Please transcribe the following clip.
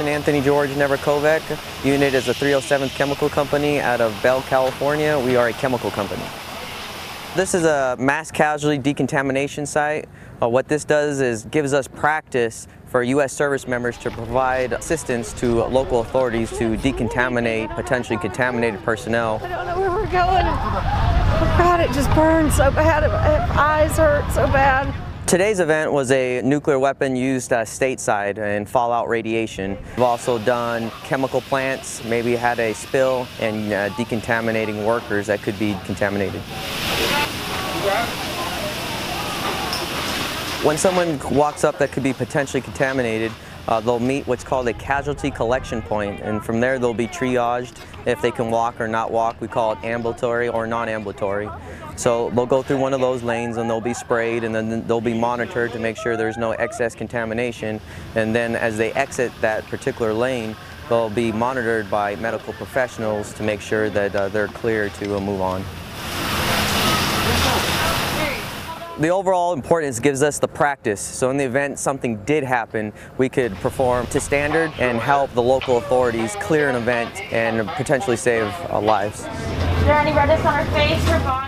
Captain Anthony George Neverkovac. Unit is a 307th Chemical Company out of Bell, California. We are a chemical company. This is a mass casualty decontamination site. What this does is gives us practice for U.S. service members to provide assistance to local authorities to decontaminate potentially contaminated personnel. I don't know where we're going. Oh God, it just burned so bad. My eyes hurt so bad. Today's event was a nuclear weapon used stateside in fallout radiation. We've also done chemical plants, maybe had a spill, and decontaminating workers that could be contaminated. When someone walks up that could be potentially contaminated, they'll meet what's called a casualty collection point, and from there they'll be triaged if they can walk or not walk. We call it ambulatory or non-ambulatory. So they'll go through one of those lanes and they'll be sprayed, and then they'll be monitored to make sure there's no excess contamination. And then as they exit that particular lane, they'll be monitored by medical professionals to make sure that they're clear to move on. The overall importance gives us the practice, so in the event something did happen, we could perform to standard and help the local authorities clear an event and potentially save lives. Is there any redness on her face or body?